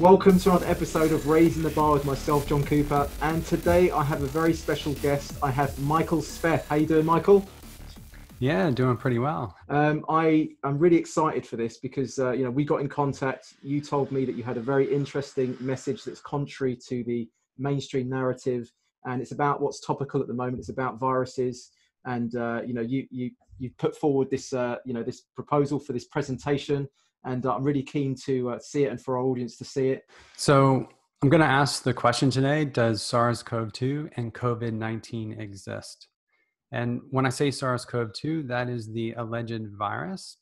Welcome to another episode of Raising the Bar with myself, John Cooper, and today I have a very special guest. I have Michael Speth. How you doing, Michael? Yeah, doing pretty well. I'm really excited for this because, you know, we got in contact. You told me that you had a very interesting message that's contrary to the mainstream narrative, and it's about what's topical at the moment. It's about viruses, and you know, you put forward this, you know, this proposal for this presentation, and I'm really keen to see it and for our audience to see it. So I'm going to ask the question today: does SARS-CoV-2 and COVID-19 exist? And when I say SARS-CoV-2, that is the alleged virus,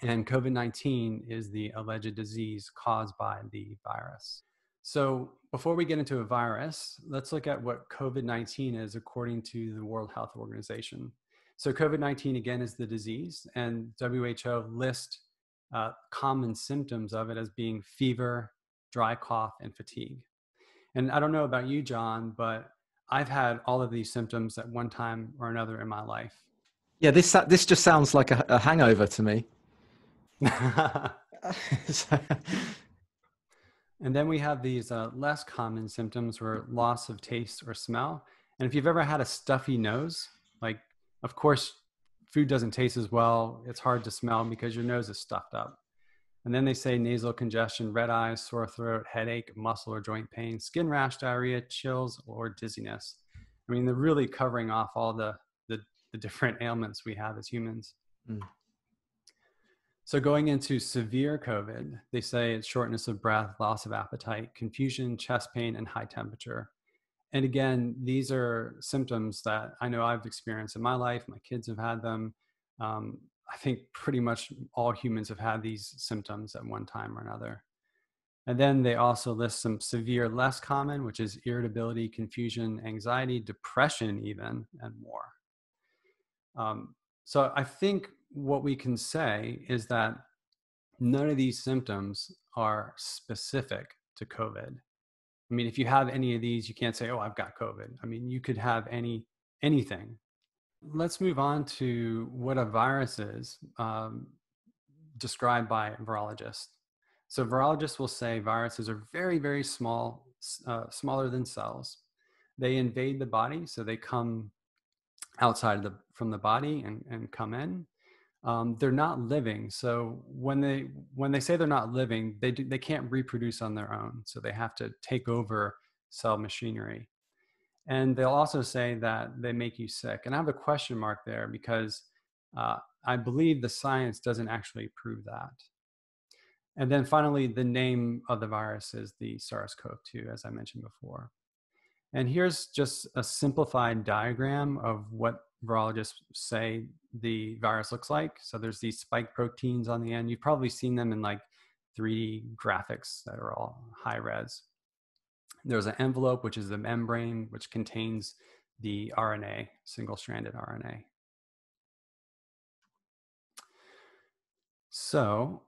and COVID-19 is the alleged disease caused by the virus. So before we get into a virus, let's look at what COVID-19 is according to the World Health Organization. So COVID-19, again, is the disease, and WHO lists common symptoms of it as being fever, dry cough, and fatigue. And I don't know about you, John, but I've had all of these symptoms at one time or another in my life. Yeah, this just sounds like a hangover to me. And then we have these less common symptoms where loss of taste or smell. And if you've ever had a stuffy nose, like, of course, food doesn't taste as well. It's hard to smell because your nose is stuffed up. And then they say nasal congestion, red eyes, sore throat, headache, muscle or joint pain, skin rash, diarrhea, chills, or dizziness. I mean, they're really covering off all the different ailments we have as humans. Mm. So going into severe COVID, they say it's shortness of breath, loss of appetite, confusion, chest pain, and high temperature. And again, these are symptoms that I know I've experienced in my life. My kids have had them. I think pretty much all humans have had these symptoms at one time or another. And then they also list some severe, less common, which is irritability, confusion, anxiety, depression even, and more. So I think what we can say is that none of these symptoms are specific to COVID. I mean, if you have any of these, you can't say, oh, I've got COVID. I mean, you could have anything. Let's move on to what a virus is, described by virologists. So virologists will say viruses are very, very small, smaller than cells. They invade the body, so they come outside from the body and come in. They're not living, so when they say they're not living, they can't reproduce on their own, so they have to take over cell machinery. And they'll also say that they make you sick. And I have a question mark there because I believe the science doesn't actually prove that. And then finally, the name of the virus is the SARS-CoV-2, as I mentioned before. And here's just a simplified diagram of what virologists say the virus looks like. So there's these spike proteins on the end. You've probably seen them in like 3D graphics that are all high res. There's an envelope, which is the membrane, which contains the RNA, single-stranded RNA. So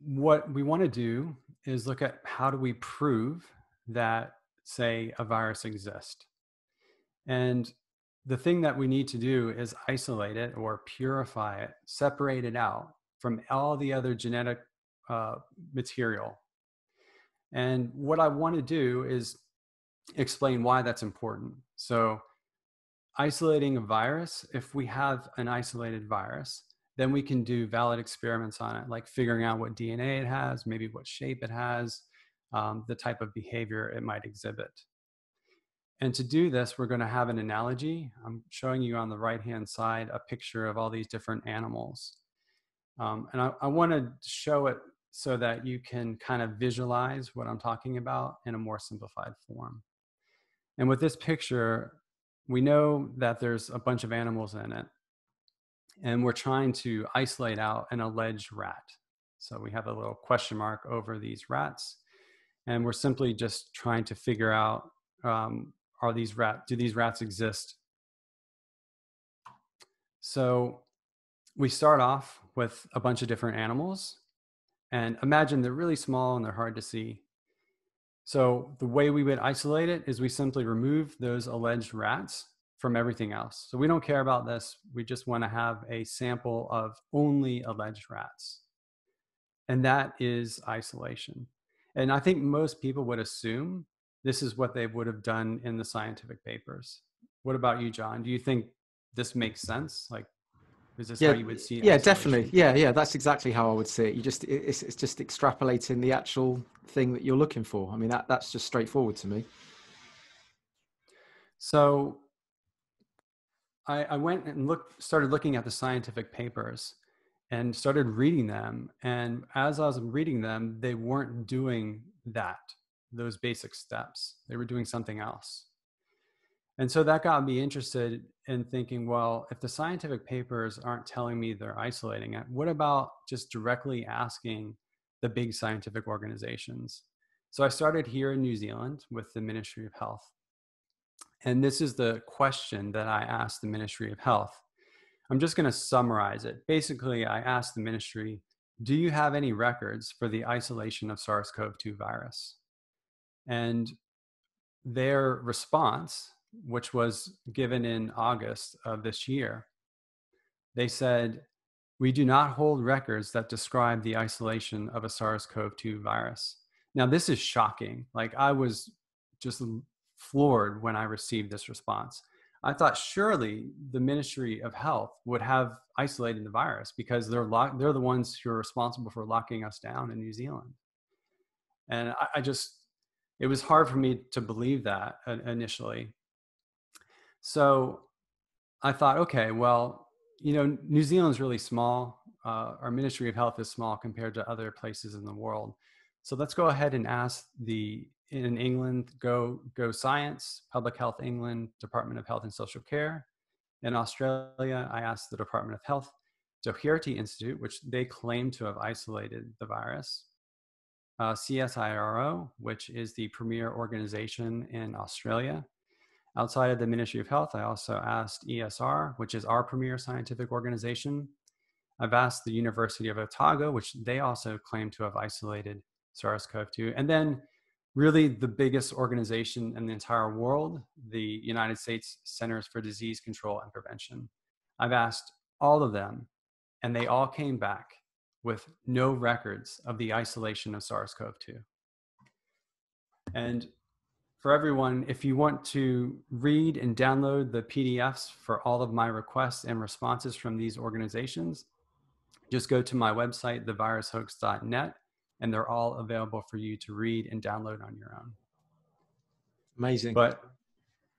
what we want to do is look at how do we prove that, say, a virus exists. And the thing that we need to do is isolate it or purify it, separate it out from all the other genetic material. And what I want to do is explain why that's important. So isolating a virus, if we have an isolated virus, then we can do valid experiments on it, like figuring out what DNA it has, maybe what shape it has, the type of behavior it might exhibit. And to do this, we're going to have an analogy. I'm showing you on the right-hand side a picture of all these different animals. And I want to show it so that you can kind of visualize what I'm talking about in a more simplified form. And with this picture, we know that there's a bunch of animals in it, and we're trying to isolate out an alleged rat. So we have a little question mark over these rats, and we're simply just trying to figure out, do these rats exist? So we start off with a bunch of different animals, and imagine they're really small and they're hard to see. So the way we would isolate it is we simply remove those alleged rats from everything else. So we don't care about this. We just want to have a sample of only alleged rats. And that is isolation. And I think most people would assume this is what they would have done in the scientific papers. What about you, John? Do you think this makes sense? Like, is this how you would see it? Yeah, definitely. Yeah. That's exactly how I would see it. You just, it's just extrapolating the actual thing that you're looking for. I mean, that's just straightforward to me. So I went and started looking at the scientific papers and started reading them. And as I was reading them, they weren't doing those basic steps. They were doing something else. And so that got me interested in thinking, well, if the scientific papers aren't telling me they're isolating it, what about just directly asking the big scientific organizations? So I started here in New Zealand with the Ministry of Health. And this is the question that I asked the Ministry of Health. I'm just going to summarize it. Basically, I asked the ministry, do you have any records for the isolation of SARS-CoV-2 virus? And their response, which was given in August of this year, they said, we do not hold records that describe the isolation of a SARS-CoV-2 virus. Now, this is shocking. Like, I was just floored when I received this response. I thought surely the Ministry of Health would have isolated the virus because they're the ones who are responsible for locking us down in New Zealand. And it was hard for me to believe that initially. So I thought, okay, well, you know, New Zealand's really small. Our Ministry of Health is small compared to other places in the world. So let's go ahead and ask in England, Go Science, Public Health England, Department of Health and Social Care. In Australia, I asked the Department of Health, Doherty Institute, which they claim to have isolated the virus, CSIRO, which is the premier organization in Australia. Outside of the Ministry of Health, I also asked ESR, which is our premier scientific organization. I've asked the University of Otago, which they also claim to have isolated SARS-CoV-2. And then really the biggest organization in the entire world, the United States Centers for Disease Control and Prevention. I've asked all of them, and they all came back with no records of the isolation of SARS-CoV-2. And for everyone, if you want to read and download the PDFs for all of my requests and responses from these organizations, just go to my website, thevirushoax.net, and they're all available for you to read and download on your own. Amazing. But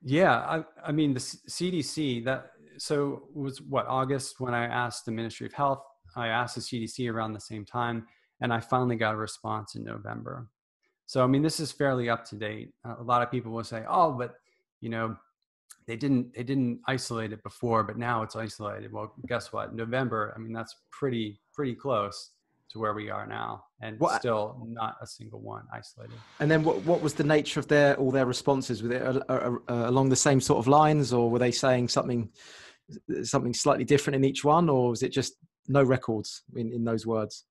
yeah, I mean, the CDC, so it was what, August when I asked the Ministry of Health, I asked the CDC around the same time, and I finally got a response in November. So, I mean, this is fairly up to date. A lot of people will say, oh, but you know, they didn't isolate it before, but now it's isolated. Well, guess what? November, I mean, that's pretty close to where we are now, and still not a single one isolated. And then what was the nature of all their responses? Were they along the same sort of lines, or were they saying something slightly different in each one, or was it just no records in those words?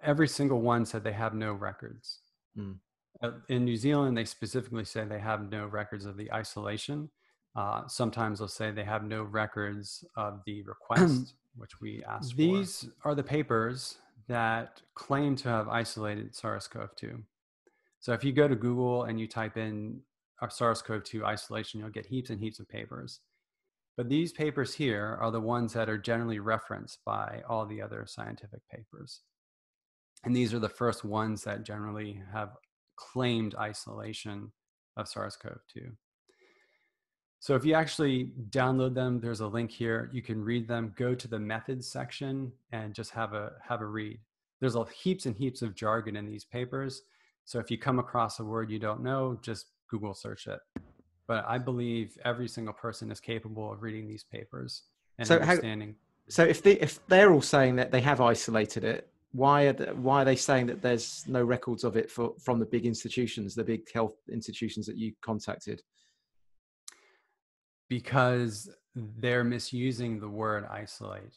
Every single one said they have no records. Mm. In New Zealand, they specifically say they have no records of the isolation. Sometimes they'll say they have no records of the request, which we asked for. These are the papers that claim to have isolated SARS-CoV-2. So if you go to Google and you type in SARS-CoV-2 isolation, you'll get heaps and heaps of papers. But these papers here are the ones that are generally referenced by all the other scientific papers. And these are the first ones that generally have claimed isolation of SARS-CoV-2. So if you actually download them, there's a link here. You can read them. Go to the methods section and just have a read. There's heaps and heaps of jargon in these papers. So if you come across a word you don't know, just Google search it. But I believe every single person is capable of reading these papers and understanding. So if they're all saying that they have isolated it, why are they saying that there's no records of it from the big institutions, the big health institutions that you contacted? Because they're misusing the word isolate.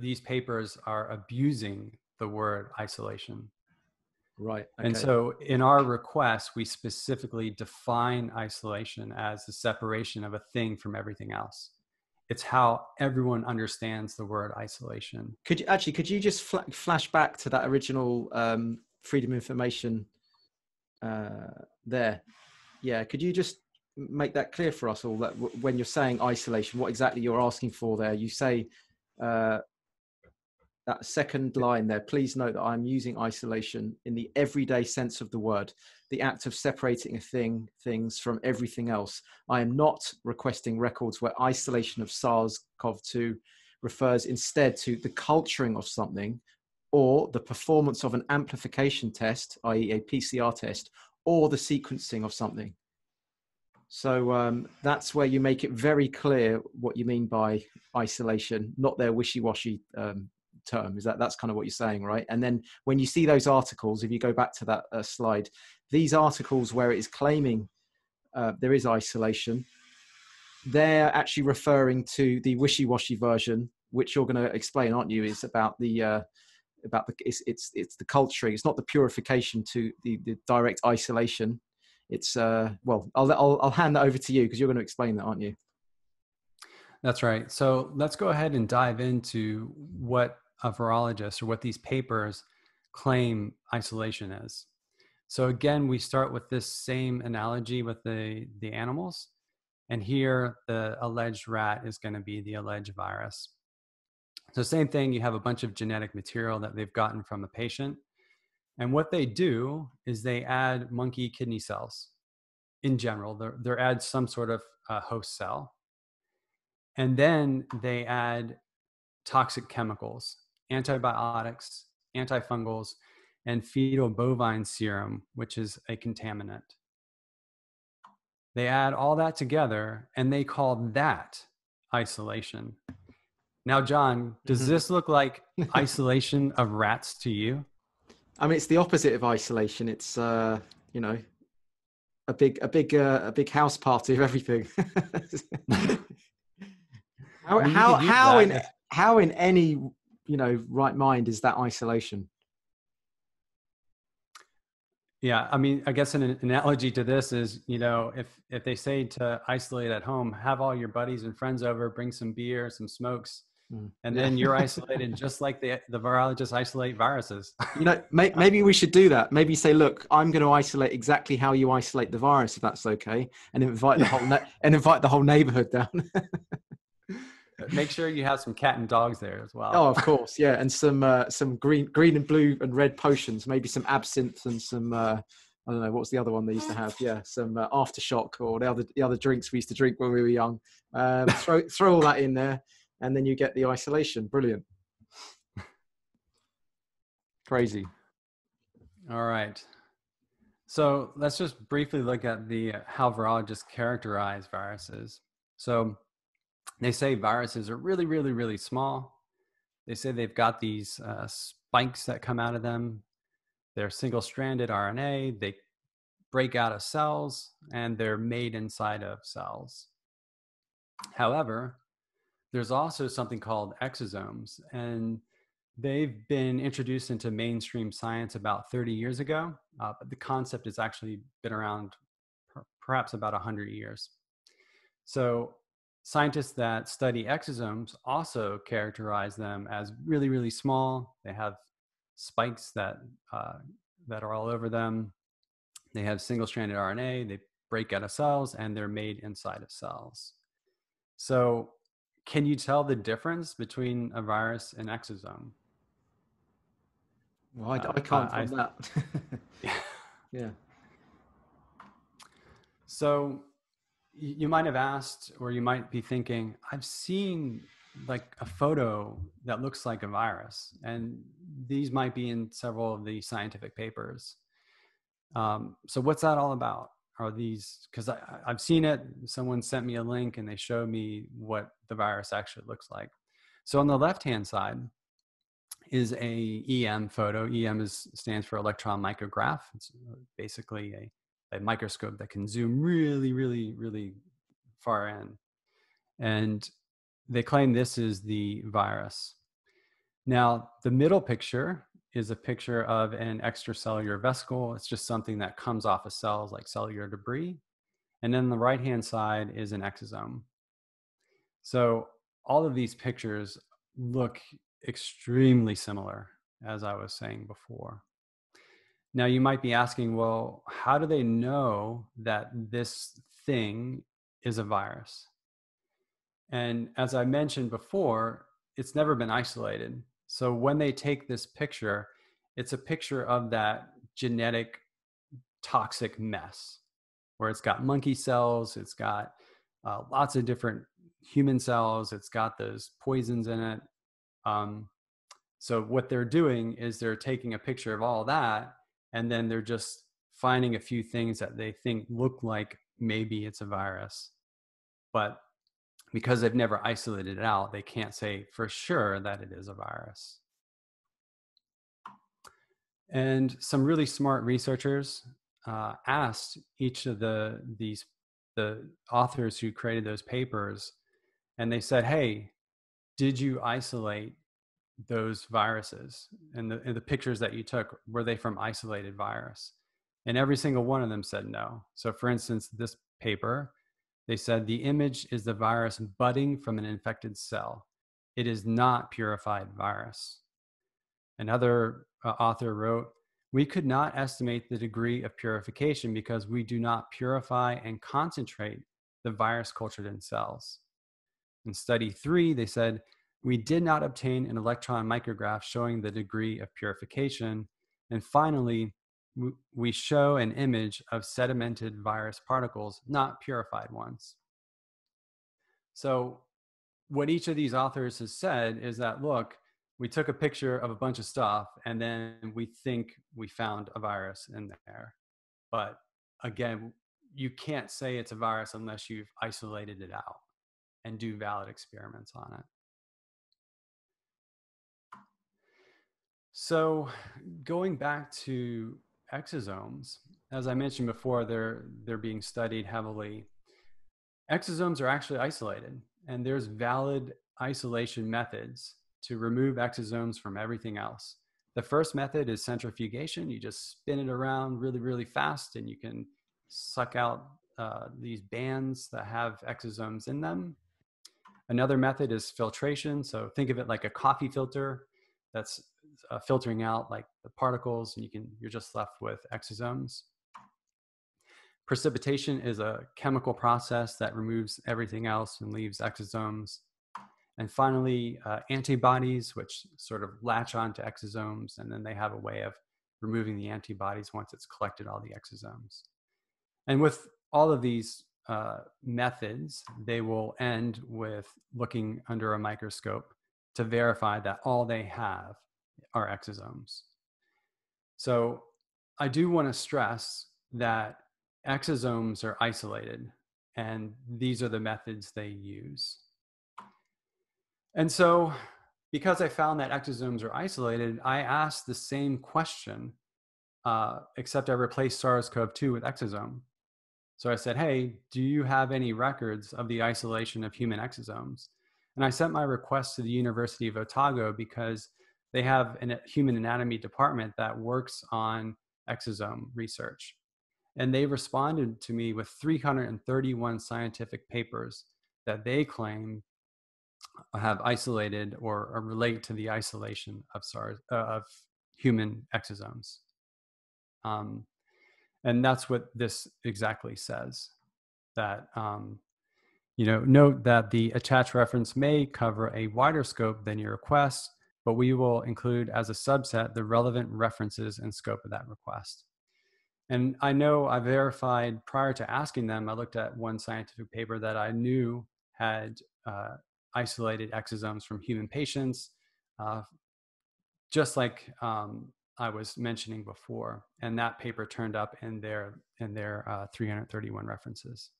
These papers are abusing the word isolation. Right. Okay. And so in our request, we specifically define isolation as the separation of a thing from everything else. It's how everyone understands the word isolation. Could you just flash back to that original freedom of information there. Yeah, could you just make that clear for us all, that when you're saying isolation, what exactly you're asking for there? You say that second line there, please note that I'm using isolation in the everyday sense of the word, the act of separating a things from everything else. I am not requesting records where isolation of SARS-CoV-2 refers instead to the culturing of something or the performance of an amplification test, i.e. a PCR test, or the sequencing of something. So that's where you make it very clear what you mean by isolation, not their wishy-washy term. Is that, that's kind of what you're saying, right? And then when you see those articles, if you go back to that slide, these articles where it is claiming there is isolation, they're actually referring to the wishy-washy version, which you're going to explain, aren't you? Is about the it's the culturing. It's not the purification to the direct isolation. It's well, I'll hand that over to you because you're going to explain that, aren't you? That's right. So let's go ahead and dive into what a virologist or what these papers claim isolation is. So again, we start with this same analogy with the animals. And here, the alleged rat is going to be the alleged virus. So same thing, you have a bunch of genetic material that they've gotten from a patient. And what they do is they add monkey kidney cells. In general, they add some sort of host cell. And then they add toxic chemicals, antibiotics, antifungals, and fetal bovine serum, which is a contaminant. They add all that together and they call that isolation. Now, John, does this look like isolation of rats to you? I mean, it's the opposite of isolation. It's, you know, a big house party of everything. How in any, you know, right mind is that isolation? Yeah, I mean, I guess an analogy to this is, you know, if they say to isolate at home, have all your buddies and friends over, bring some beer, some smokes, and then you're isolated just like the virologists isolate viruses. You know, maybe we should do that. Maybe say, look, I'm going to isolate exactly how you isolate the virus, if that's okay, and invite the whole neighborhood down. Make sure you have some cat and dogs there as well. Oh, of course, yeah, and some green and blue and red potions, maybe some absinthe and some I don't know, what was the other one they used to have? Yeah, some aftershock or the other drinks we used to drink when we were young. Throw all that in there, and then you get the isolation. Brilliant, crazy. All right, so let's just briefly look at how virologists characterize viruses. So they say viruses are really, really, really small. They say they've got these spikes that come out of them. They're single-stranded RNA. They break out of cells, and they're made inside of cells. However, there's also something called exosomes, and they've been introduced into mainstream science about 30 years ago, but the concept has actually been around perhaps about 100 years. So scientists that study exosomes also characterize them as really, really small. They have spikes that are all over them. They have single-stranded RNA. They break out of cells, and they're made inside of cells. So can you tell the difference between a virus and exosome? Well, I can't find that. Yeah. So you might have asked, or you might be thinking, I've seen like a photo that looks like a virus, and these might be in several of the scientific papers. So what's that all about? Are these, because I've seen it, someone sent me a link and they showed me what the virus actually looks like. So on the left-hand side is a EM photo. EM stands for electron micrograph. It's basically a microscope that can zoom really, really, really far in. And they claim this is the virus. Now, the middle picture is a picture of an extracellular vesicle. It's just something that comes off of cells like cellular debris. And then the right-hand side is an exosome. So all of these pictures look extremely similar, as I was saying before. Now you might be asking, well, how do they know that this thing is a virus? And as I mentioned before, it's never been isolated. So when they take this picture, it's a picture of that genetic toxic mess where it's got monkey cells, it's got lots of different human cells, it's got those poisons in it. So what they're doing is they're taking a picture of all that, and then they're just finding a few things that they think look like maybe it's a virus. But because they've never isolated it out, they can't say for sure that it is a virus. And some really smart researchers asked each of the authors who created those papers, and they said, hey, did you isolate those viruses? And the pictures that you took, were they from isolated virus? And every single one of them said no. So for instance, this paper, they said the image is the virus budding from an infected cell. It is not purified virus. Another author wrote, we could not estimate the degree of purification because we do not purify and concentrate the virus cultured in cells. In study 3, they said, we did not obtain an electron micrograph showing the degree of purification. And finally, we show an image of sedimented virus particles, not purified ones. So what each of these authors has said is that, look, we took a picture of a bunch of stuff and then we think we found a virus in there. But again, you can't say it's a virus unless you've isolated it out and do valid experiments on it. So going back to exosomes, as I mentioned before, they're being studied heavily. Exosomes are actually isolated, and there's valid isolation methods to remove exosomes from everything else. The first method is centrifugation. You just spin it around really, really fast, and you can suck out these bands that have exosomes in them. Another method is filtration. So think of it like a coffee filter that's filtering out like the particles, and you're just left with exosomes. Precipitation is a chemical process that removes everything else and leaves exosomes. And finally, antibodies, which sort of latch onto exosomes, and then they have a way of removing the antibodies once it's collected all the exosomes. And with all of these methods, they will end with looking under a microscope to verify that all they have are exosomes. So I do want to stress that exosomes are isolated, and these are the methods they use. And so, because I found that exosomes are isolated, I asked the same question, except I replaced SARS-CoV-2 with exosome. So I said, hey, do you have any records of the isolation of human exosomes? And I sent my request to the University of Otago because they have a human anatomy department that works on exosome research. And they responded to me with 331 scientific papers that they claim have isolated or relate to the isolation of human exosomes. And that's what this exactly says, that, note that the attached reference may cover a wider scope than your request, but we will include as a subset the relevant references and scope of that request. And I know I verified prior to asking them, I looked at one scientific paper that I knew had isolated exosomes from human patients, just like I was mentioning before. And that paper turned up in their 331 references.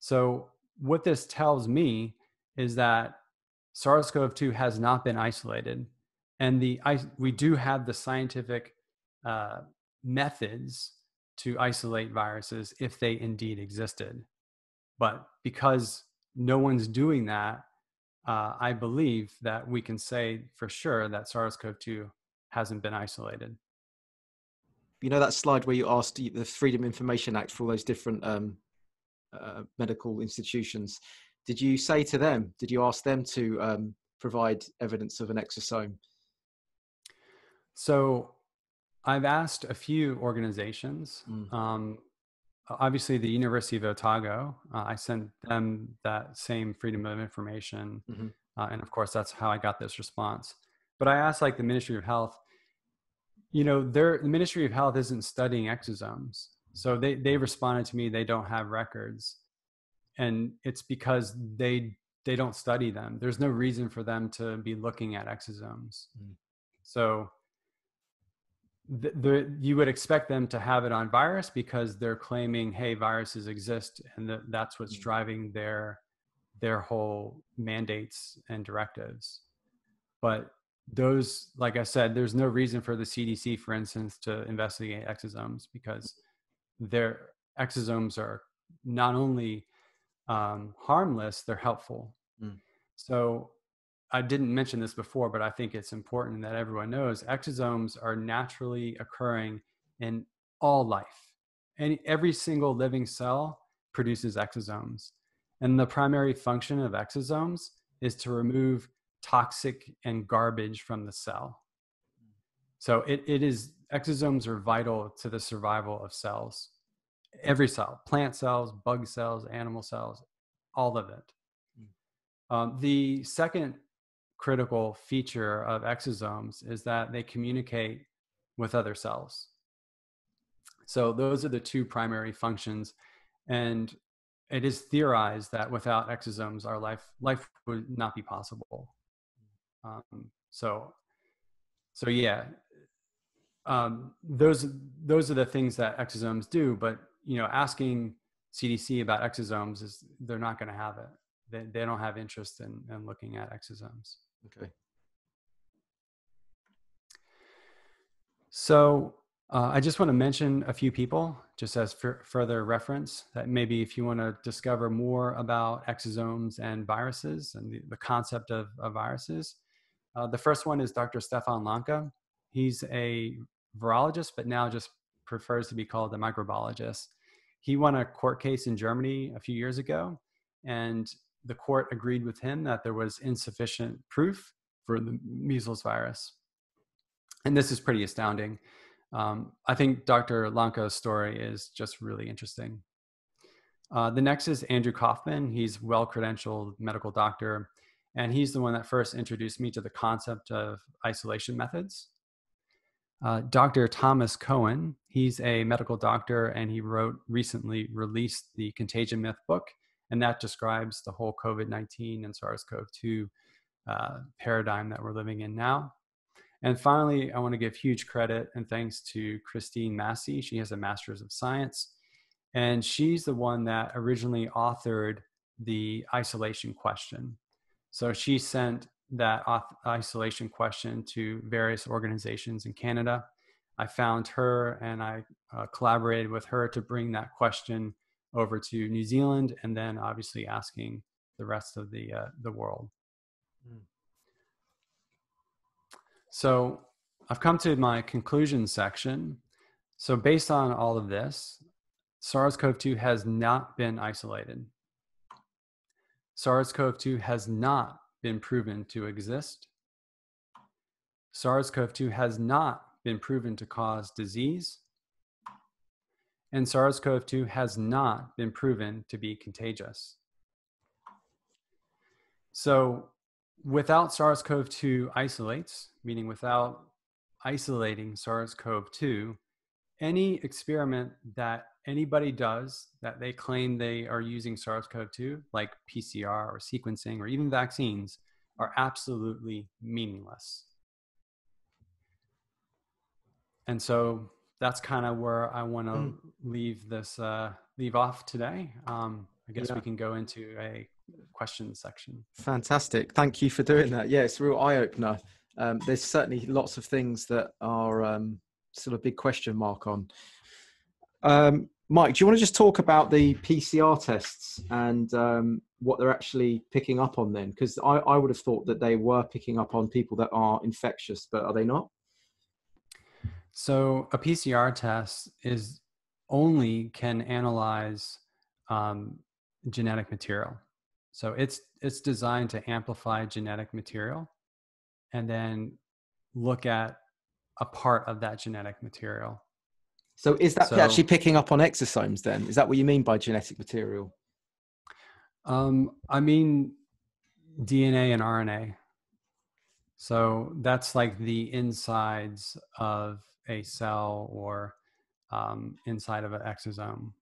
So what this tells me is that SARS-CoV-2 has not been isolated. And we do have the scientific methods to isolate viruses if they indeed existed. But because no one's doing that, I believe that we can say for sure that SARS-CoV-2 hasn't been isolated. You know that slide where you asked the Freedom of Information Act for all those different medical institutions? Did you say to them, did you ask them to provide evidence of an exosome? So I've asked a few organizations. Mm-hmm. Obviously, the University of Otago, I sent them that same freedom of information. Mm-hmm. And of course, that's how I got this response. But I asked like the Ministry of Health, you know, the Ministry of Health isn't studying exosomes. So they responded to me, they don't have records. And it's because they don't study them. There's no reason for them to be looking at exosomes. Mm. So you would expect them to have it on virus because they're claiming, hey, viruses exist, and that's what's driving their whole mandates and directives. But those, like I said, there's no reason for the CDC, for instance, to investigate exosomes because their exosomes are not only harmless, they're helpful. Mm. So I didn't mention this before, but I think it's important that everyone knows exosomes are naturally occurring in all life. And every single living cell produces exosomes. And the primary function of exosomes is to remove toxic and garbage from the cell. So exosomes are vital to the survival of cells. Every cell, plant cells, bug cells, animal cells, all of it. The second critical feature of exosomes is that they communicate with other cells. So those are the two primary functions. And it is theorized that without exosomes, our life would not be possible. Those are the things that exosomes do, but you know, asking CDC about exosomes is they're not going to have it. They don't have interest in looking at exosomes. Okay. So I just want to mention a few people just as further reference that maybe if you want to discover more about exosomes and viruses and the concept of viruses. The first one is Dr. Stefan Lanka. He's a virologist, but now just prefers to be called a microbiologist. He won a court case in Germany a few years ago, and the court agreed with him that there was insufficient proof for the measles virus. And this is pretty astounding. I think Dr. Lanka's story is just really interesting. The next is Andrew Kaufman. He's a well-credentialed medical doctor, and he's the one that first introduced me to the concept of isolation methods. Dr. Thomas Cohen, he's a medical doctor, and he recently released the Contagion Myth book, and that describes the whole COVID-19 and SARS-CoV-2 paradigm that we're living in now. And finally, I want to give huge credit and thanks to Christine Massey. She has a Master's of Science, and she's the one that originally authored the isolation question. So she sent that isolation question to various organizations in Canada. I found her and I collaborated with her to bring that question over to New Zealand, and then obviously asking the rest of the world. Mm. So I've come to my conclusion section. So based on all of this, SARS-CoV-2 has not been isolated. SARS-CoV-2 has not been proven to exist. SARS-CoV-2 has not been proven to cause disease. And SARS-CoV-2 has not been proven to be contagious. So without SARS-CoV-2 isolates, meaning without isolating SARS-CoV-2, any experiment that anybody does that they claim they are using SARS-CoV-2, like PCR or sequencing or even vaccines, are absolutely meaningless. And so that's kind of where I want to leave off today. I guess we can go into a questions section. Fantastic. Thank you for doing that. Yeah, it's a real eye-opener. There's certainly lots of things that are sort of big question mark on. Mike, do you want to just talk about the PCR tests and what they're actually picking up on then? Because I would have thought that they were picking up on people that are infectious, but are they not? So a PCR test can analyze genetic material. So it's designed to amplify genetic material and then look at a part of that genetic material. So is that actually picking up on exosomes then? Is that what you mean by genetic material? I mean DNA and RNA. So that's like the insides of a cell or inside of an exosome.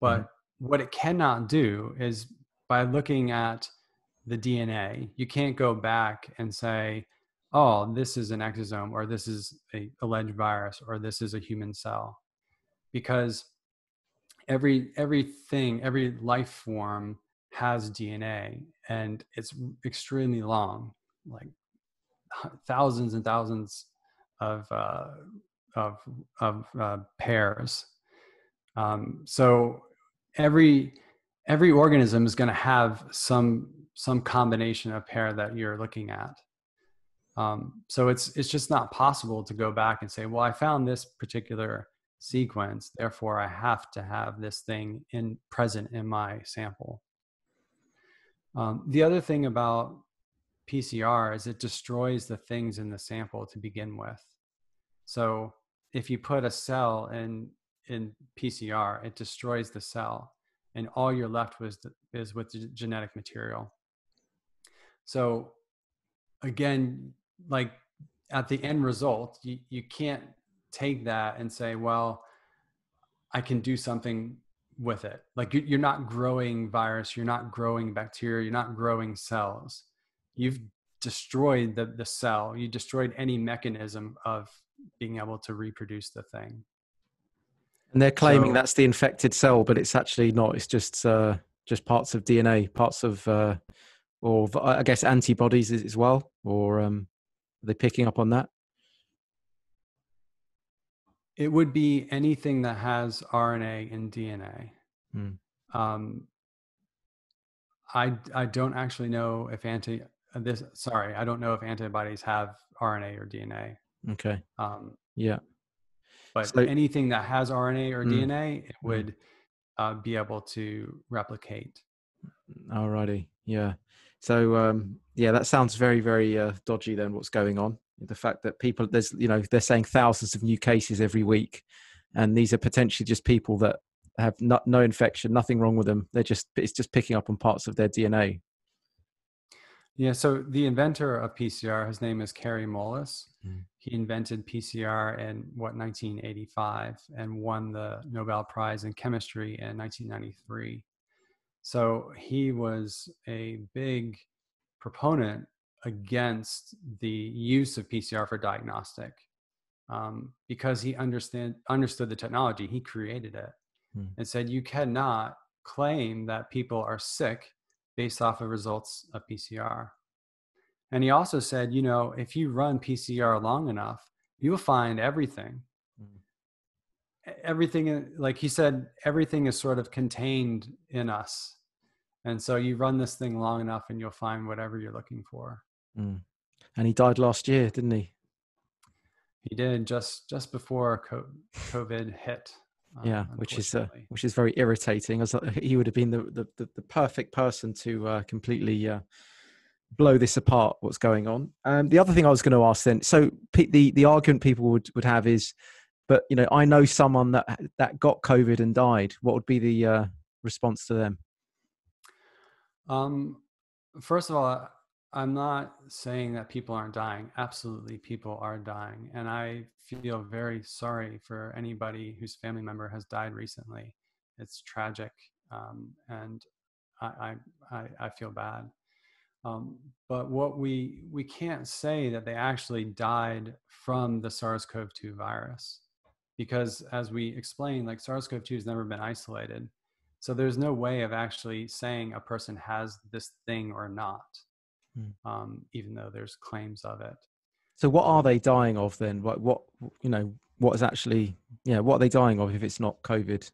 But what it cannot do is by looking at the DNA, you can't go back and say, oh, this is an exosome, or this is an alleged virus, or this is a human cell. Because every life form has DNA, and it's extremely long, like thousands and thousands of pairs. So every organism is going to have some combination of pair that you're looking at. So it's just not possible to go back and say, well, I found this particular sequence, therefore I have to have this thing present in my sample. The other thing about PCR is it destroys the things in the sample to begin with. So if you put a cell in PCR, it destroys the cell, and all you're left is with the genetic material. So again, like at the end result, you can't take that and say, well, I can do something with it. Like you're not growing virus, you're not growing bacteria, you're not growing cells. You've destroyed the cell. You destroyed any mechanism of being able to reproduce the thing. And they're claiming that's the infected cell, but it's actually not. It's just parts of DNA, parts of, or I guess antibodies as well. Or are they picking up on that? It would be anything that has RNA and DNA. I don't actually know if I don't know if antibodies have RNA or DNA. Okay. Yeah. But anything that has RNA or DNA, it would be able to replicate. Alrighty. Yeah. So yeah, that sounds very, very dodgy then, what's going on. The fact that people, they're saying thousands of new cases every week, and these are potentially just people that have no infection, nothing wrong with them. It's just picking up on parts of their DNA. Yeah. So the inventor of PCR, his name is Kary Mullis. He invented PCR in 1985 and won the Nobel Prize in Chemistry in 1993. So he was a big proponent against the use of PCR for diagnostic because he understood the technology. He created it and said, you cannot claim that people are sick based off of results of PCR. And he also said, if you run PCR long enough, you will find everything. Everything, like he said, everything is sort of contained in us. And so you run this thing long enough and you'll find whatever you're looking for. And he died last year, didn't he? He did, just before COVID hit. Yeah, which is very irritating. He would have been the perfect person to completely blow this apart, what's going on. The other thing I was going to ask then, so the argument people would have is, but I know someone that got COVID and died. What would be the response to them? First of all, I'm not saying that people aren't dying. Absolutely, people are dying. And I feel very sorry for anybody whose family member has died recently. It's tragic. And I feel bad. But what we can't say that they actually died from the SARS-CoV-2 virus, because as we explained, like SARS-CoV-2 has never been isolated. So there's no way of actually saying a person has this thing or not. Even though there's claims of it. So what are they dying of then? What are they dying of if it's not COVID?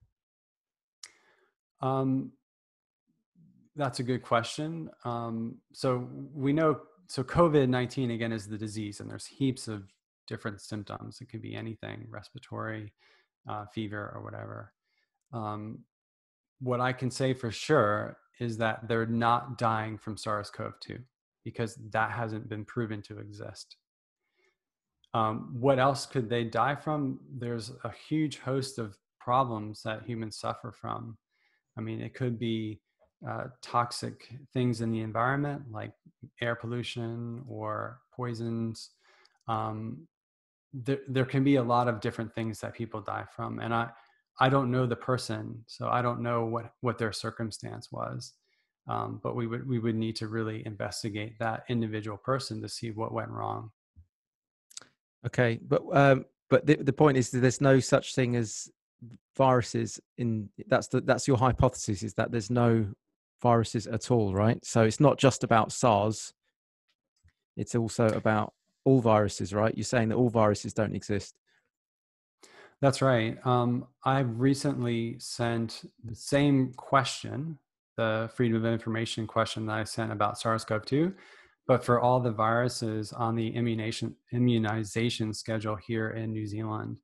That's a good question. So we know, COVID-19 again is the disease, and there's heaps of different symptoms. It could be anything, respiratory, fever or whatever. What I can say for sure is that they're not dying from SARS-CoV-2, because that hasn't been proven to exist. What else could they die from? There's a huge host of problems that humans suffer from. I mean, it could be toxic things in the environment, like air pollution or poisons. There can be a lot of different things that people die from. And I don't know the person, so I don't know what their circumstance was. But we would need to really investigate that individual person to see what went wrong. Okay, but the point is that there's no such thing as viruses in that's your hypothesis, is that there's no viruses at all, right? So it's not just about SARS, it's also about all viruses, right? You're saying that all viruses don't exist. That's right. I've recently sent the same question, the Freedom of Information question that I sent about SARS-CoV-2, but for all the viruses on the immunization schedule here in New Zealand.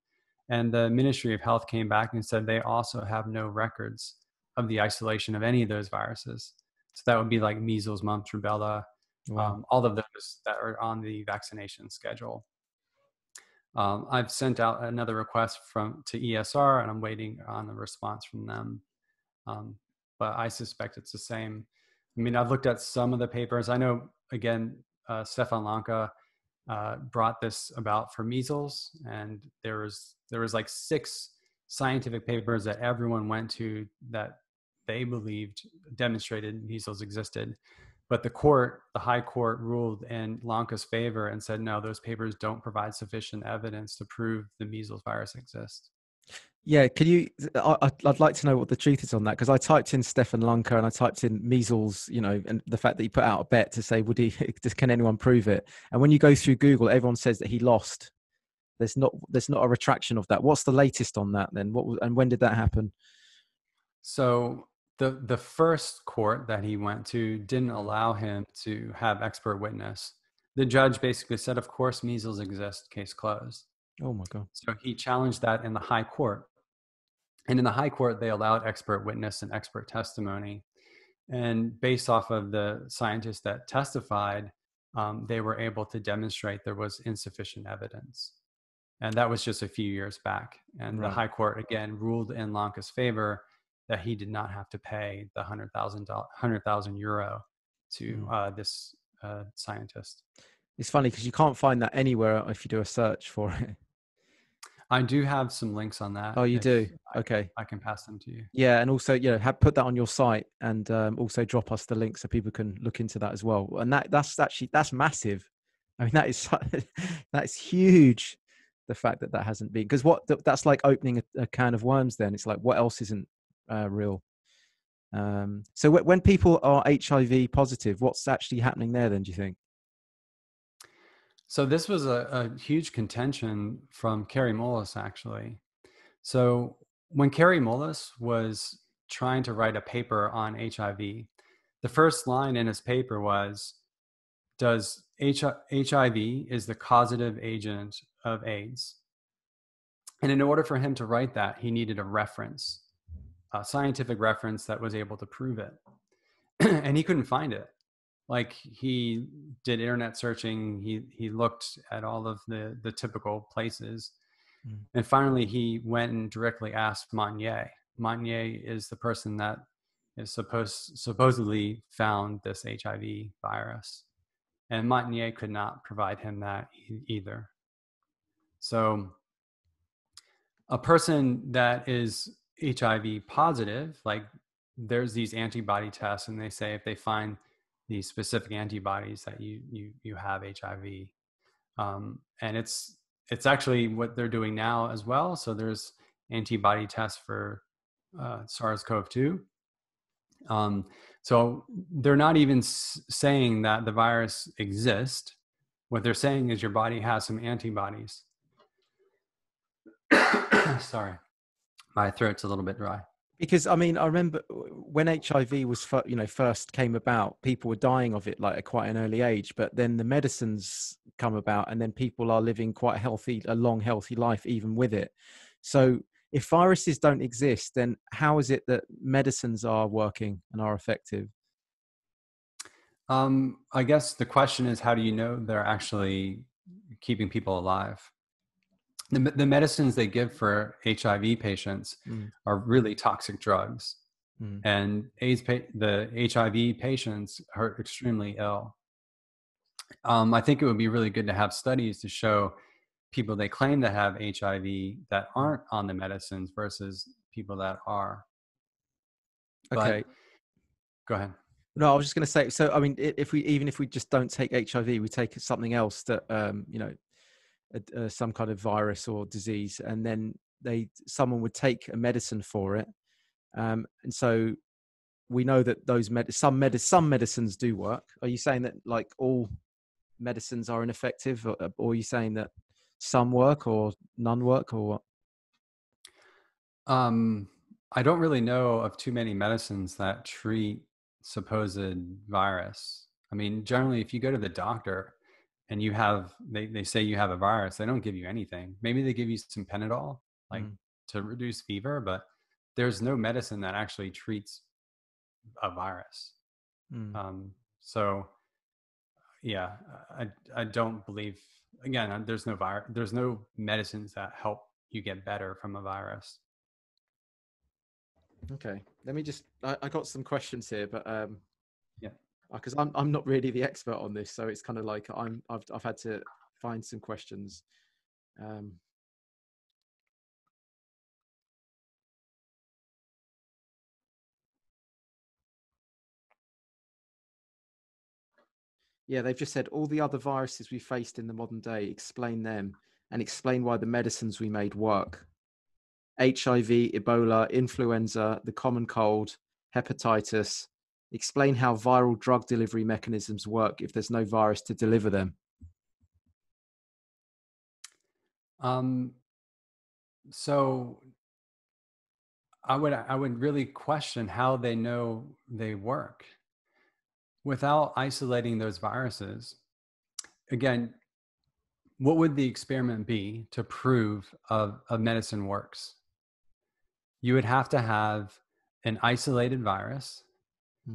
And the Ministry of Health came back and said they also have no records of the isolation of any of those viruses. So that would be like measles, mumps, rubella, wow. All of those that are on the vaccination schedule. I've sent out another request to ESR, and I'm waiting on a response from them. But I suspect it's the same. I mean, I've looked at some of the papers. I know, again, Stefan Lanka brought this about for measles, and there was like 6 scientific papers that everyone went to that they believed demonstrated measles existed. But the high court ruled in Lanka's favor and said, no, those papers don't provide sufficient evidence to prove the measles virus exists. Yeah, I'd like to know what the truth is on that, because I typed in Stefan Lanka and I typed in measles, you know, and the fact that he put out a bet to say, can anyone prove it? And when you go through Google, everyone says that he lost. There's not a retraction of that. What's the latest on that then? And when did that happen? So the first court that he went to didn't allow him to have expert witness. The judge basically said, of course, measles exist, case closed. Oh my God. So he challenged that in the high court. And in the high court, they allowed expert witness and expert testimony. And based off of the scientists that testified, they were able to demonstrate there was insufficient evidence. And that was just a few years back. And right. The high court, again, ruled in Lanka's favor that he did not have to pay the 100,000 euro to this scientist. It's funny because you can't find that anywhere if you do a search for it. I do have some links on that. Oh, you do? Okay. I can pass them to you. Yeah. And also, you know, put that on your site, and also drop us the link so people can look into that as well. And that's massive. I mean, that's huge. The fact that hasn't been, because that's like opening a can of worms then. It's like, what else isn't real? So when people are HIV positive, what's actually happening there then, do you think? So this was a huge contention from Kary Mullis, actually. So when Kary Mullis was trying to write a paper on HIV, the first line in his paper was, HIV is the causative agent of AIDS. And in order for him to write that, he needed a reference, a scientific reference that was able to prove it. And he couldn't find it. Like, he did internet searching. He looked at all of the typical places. And finally, he went and directly asked Montagnier. Montagnier is the person that is supposedly found this HIV virus. And Montagnier could not provide him that either. So a person that is HIV positive, like, there's these antibody tests, and they say if they find these specific antibodies that you have HIV, and it's actually what they're doing now as well. So there's antibody tests for SARS-CoV-2. So they're not even saying that the virus exists. What they're saying is your body has some antibodies. Sorry, my throat's a little bit dry. Because, I mean, I remember when HIV was, first came about, people were dying of it like at quite an early age, but then the medicines come about, and then people are living quite a long, healthy life, even with it. So if viruses don't exist, then how is it that medicines are working and are effective? I guess the question is, how do you know they're actually keeping people alive. The medicines they give for HIV patients are really toxic drugs. And the HIV patients are extremely ill. I think it would be really good to have studies to show people they claim to have HIV that aren't on the medicines versus people that are. Okay. But, go ahead. No, I was just going to say, so, I mean, if we, even if we just don't take HIV, we take something else that, you know, some kind of virus or disease, and then someone would take a medicine for it. And so we know that those some medicines do work. Are you saying that like all medicines are ineffective, or are you saying that some work or none work, or what? I don't really know of too many medicines that treat supposed virus. I mean, generally, if you go to the doctor and you have, they say you have a virus, they don't give you anything. Maybe they give you some Panadol, like to reduce fever, but there's no medicine that actually treats a virus. So yeah, I don't believe, again, there's no medicines that help you get better from a virus. Okay. Let me just, I got some questions here, but yeah, because I'm not really the expert on this. So it's kind of like, I've had to find some questions. Yeah, they've just said all the other viruses we faced in the modern day, explain them and explain why the medicines we made work. HIV, Ebola, influenza, the common cold, hepatitis. Explain how viral drug delivery mechanisms work if there's no virus to deliver them. So I would really question how they know they work. Without isolating those viruses, again, what would the experiment be to prove a medicine works? You would have to have an isolated virus,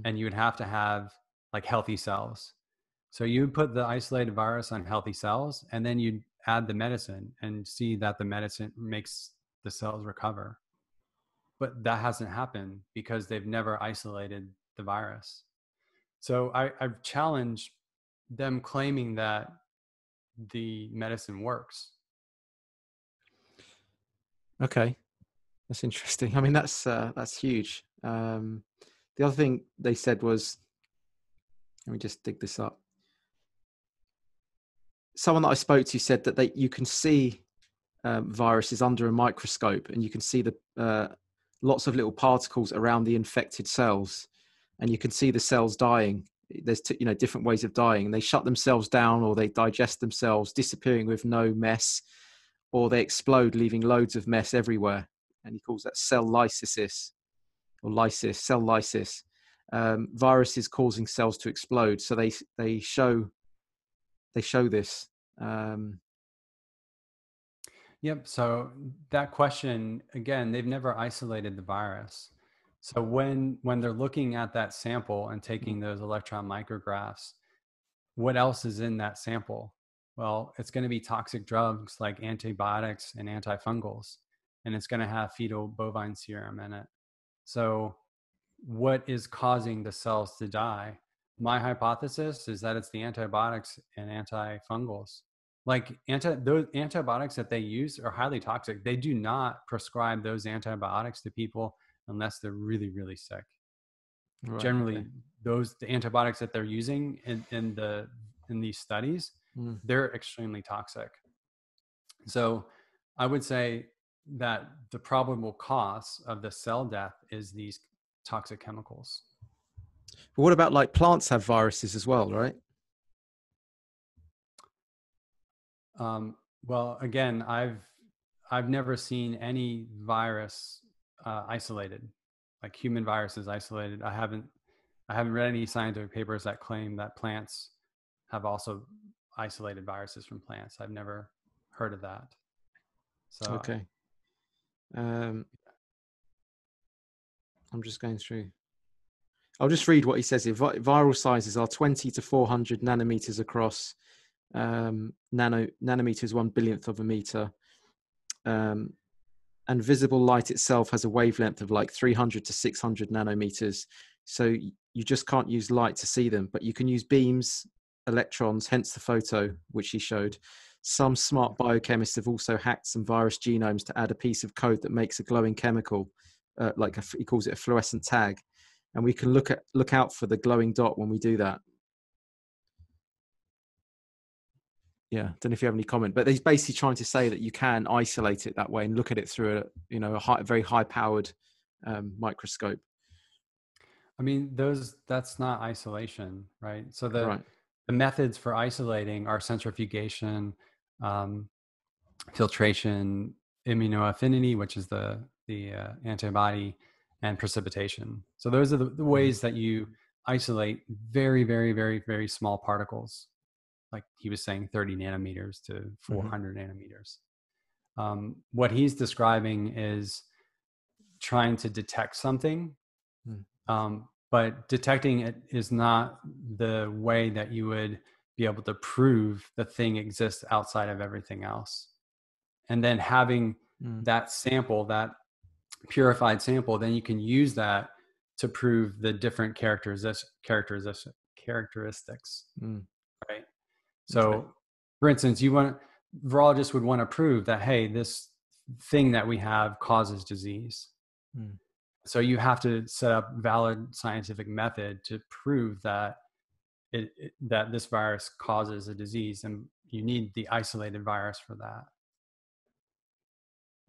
and you would have to have like healthy cells. So you would put the isolated virus on healthy cells, and then you'd add the medicine and see that the medicine makes the cells recover. But that hasn't happened because they've never isolated the virus. So I challenge them claiming that the medicine works. Okay, that's interesting. I mean, that's huge. The other thing they said was, let me just dig this up. Someone that I spoke to said that you can see viruses under a microscope, and you can see the lots of little particles around the infected cells. And you can see the cells dying. There's you know, different ways of dying. They shut themselves down, or they digest themselves, disappearing with no mess, or they explode, leaving loads of mess everywhere. And he calls that cell lysis, or lysis, cell lysis. Viruses causing cells to explode. So they show this. Yep. So that question again, they've never isolated the virus. So when they're looking at that sample and taking those electron micrographs, what else is in that sample? Well, it's going to be toxic drugs like antibiotics and antifungals, and it's going to have fetal bovine serum in it. So what is causing the cells to die? My hypothesis is that it's the antibiotics and antifungals. Like those antibiotics that they use are highly toxic. They do not prescribe those antibiotics to people unless they're really, really sick. Right, generally, okay. The antibiotics that they're using in these studies, they're extremely toxic. So I would say that the probable cause of the cell death is these toxic chemicals. But what about like plants have viruses as well, right? Well, again, I've never seen any virus isolated, like human viruses isolated. I haven't read any scientific papers that claim that plants have also isolated viruses from plants. I've never heard of that. So okay. I'm just going through. I'll just read what he says here. Viral sizes are 20 to 400 nanometers across. nanometer is 1/1,000,000,000th of a meter. And visible light itself has a wavelength of like 300 to 600 nanometers. So you just can't use light to see them, but you can use beams, electrons, hence the photo, which he showed. Some smart biochemists have also hacked some virus genomes to add a piece of code that makes a glowing chemical, like he calls it a fluorescent tag. And we can look out for the glowing dot when we do that. Yeah, don't know if you have any comment, but he's basically trying to say that you can isolate it that way and look at it through a very high-powered microscope. I mean, that's not isolation, right? So the methods for isolating are centrifugation, filtration, immunoaffinity, which is the antibody, and precipitation. So those are the ways that you isolate very, very, very, very small particles. Like he was saying, 30 nanometers to 400 nanometers. What he's describing is trying to detect something, but detecting it is not the way that you would be able to prove the thing exists outside of everything else. And then having that sample, that purified sample, then you can use that to prove the different characteristics, right? So, for instance, virologists would want to prove that, hey, this thing that we have causes disease. So you have to set up valid scientific method to prove that that this virus causes a disease, and you need the isolated virus for that.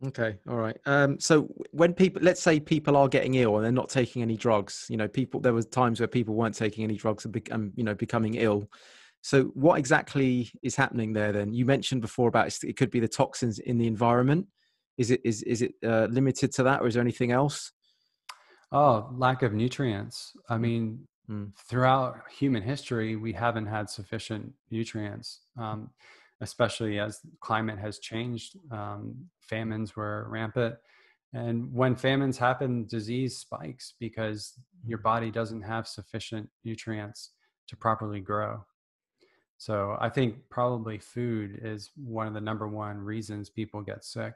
Okay, all right. So when let's say people are getting ill and they're not taking any drugs, there was times where people weren't taking any drugs and becoming ill. So what exactly is happening there then? You mentioned before about it could be the toxins in the environment. Is it limited to that, or is there anything else? Oh, lack of nutrients. I mean, throughout human history, we haven't had sufficient nutrients, especially as climate has changed. Famines were rampant. And when famines happen, disease spikes because your body doesn't have sufficient nutrients to properly grow. So I think probably food is one of the #1 reasons people get sick.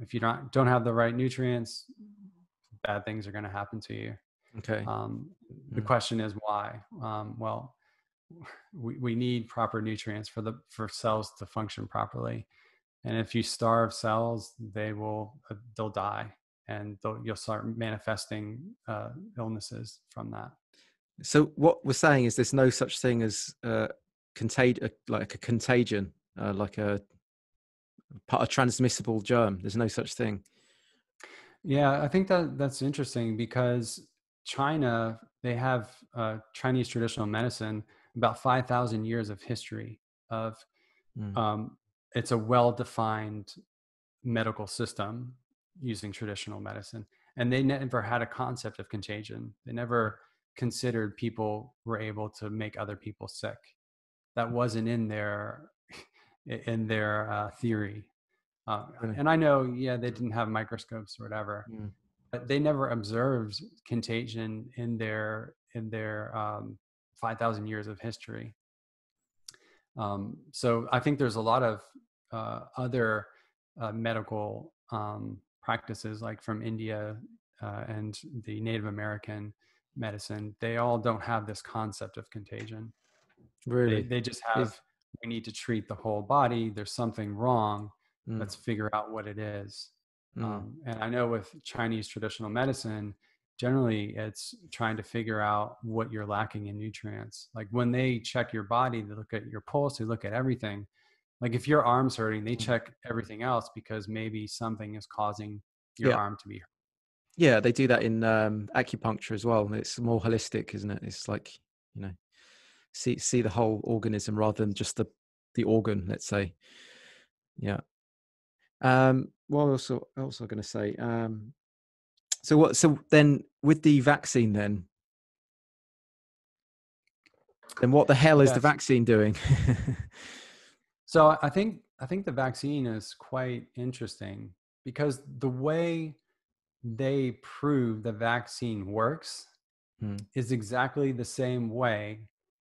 If you don't have the right nutrients, bad things are going to happen to you. Okay. The question is why? Well, we need proper nutrients for cells to function properly. And if you starve cells, they'll die, and you'll start manifesting illnesses from that. So what we're saying is there's no such thing as like a contagion, like a transmissible germ. There's no such thing. Yeah, I think that's interesting, because China, they have Chinese traditional medicine, about 5,000 years of history of it's a well-defined medical system using traditional medicine. And they never had a concept of contagion. They never considered people were able to make other people sick. That wasn't in their theory. And I know, yeah, they didn't have microscopes or whatever, but they never observed contagion in their 5,000 years of history. So I think there's a lot of other medical practices, like from India and the Native American medicine. They all don't have this concept of contagion. Really, they just have. We need to treat the whole body. There's something wrong. Let's figure out what it is. And I know with Chinese traditional medicine, generally it's trying to figure out what you're lacking in nutrients. Like when they check your body, they look at your pulse, they look at everything. Like if your arm's hurting, they check everything else, because maybe something is causing your arm to be hurt. Yeah, they do that in acupuncture as well. It's more holistic, isn't it? It's like, see the whole organism rather than just the organ, let's say. Yeah. What else I'm going to say? So then with the vaccine, then what the hell is the vaccine doing? So I think the vaccine is quite interesting, because the way they prove the vaccine works is exactly the same way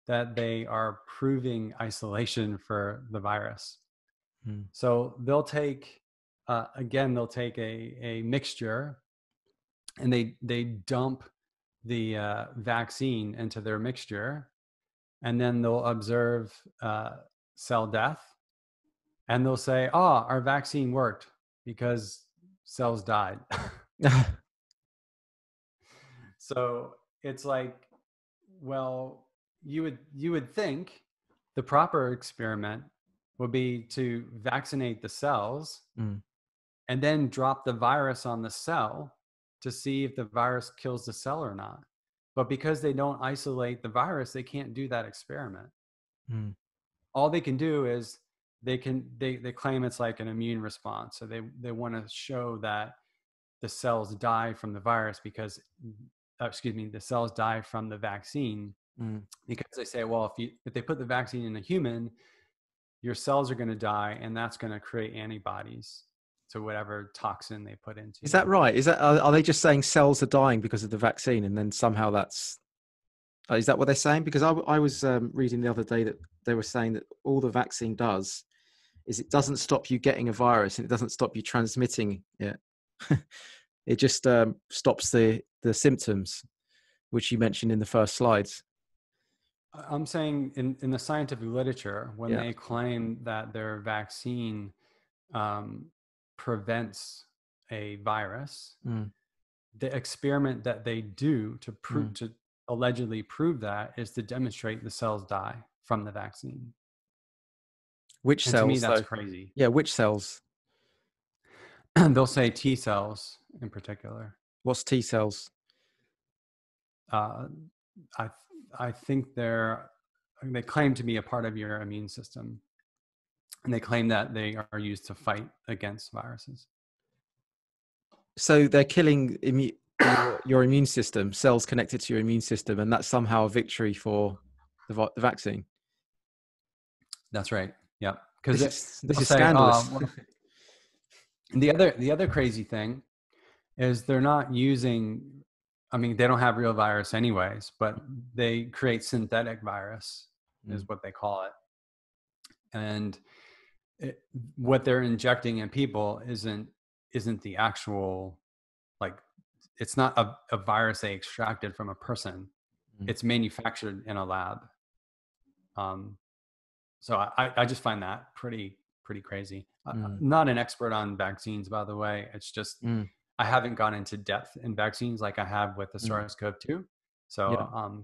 that they are proving isolation for the virus. Hmm. So they'll take, again, they'll take a mixture, and they dump the vaccine into their mixture, and then they'll observe cell death, and they'll say, "Ah, our vaccine worked because cells died." So it's like, well, you would think the proper experiment would be to vaccinate the cells and then drop the virus on the cell to see if the virus kills the cell or not. But because they don't isolate the virus, they can't do that experiment. Mm. All they can do is they claim it's like an immune response. So they want to show that the cells die from the virus because, excuse me, the cells die from the vaccine, because they say, well, if they put the vaccine in a human, your cells are going to die, and that's going to create antibodies to whatever toxin they put into. Is that right? Is that, are they just saying cells are dying because of the vaccine, and then somehow that's, is that what they're saying? Because I was reading the other day that they were saying that all the vaccine does is it doesn't stop you getting a virus, and it doesn't stop you transmitting it. It just stops the symptoms, which you mentioned in the first slides. I'm saying in the scientific literature, when they claim that their vaccine prevents a virus, the experiment that they do to prove, to allegedly prove that, is to demonstrate the cells die from the vaccine. Which and cells? To me, that's crazy. Yeah, which cells? They'll say T cells in particular. What's T cells? I think they claim to be a part of your immune system, and they claim that they are used to fight against viruses. So they're killing your immune system, cells connected to your immune system, and that's somehow a victory for the vaccine. That's right. Yeah, because this is scandalous. The other crazy thing is they're not using. I mean, they don't have real virus anyways, but they create synthetic virus, is what they call it. And what they're injecting in people isn't the actual, like, it's not a virus they extracted from a person. It's manufactured in a lab. So I just find that pretty crazy. I'm not an expert on vaccines, by the way. It's just... I haven't gone into depth in vaccines like I have with the SARS-CoV-2. So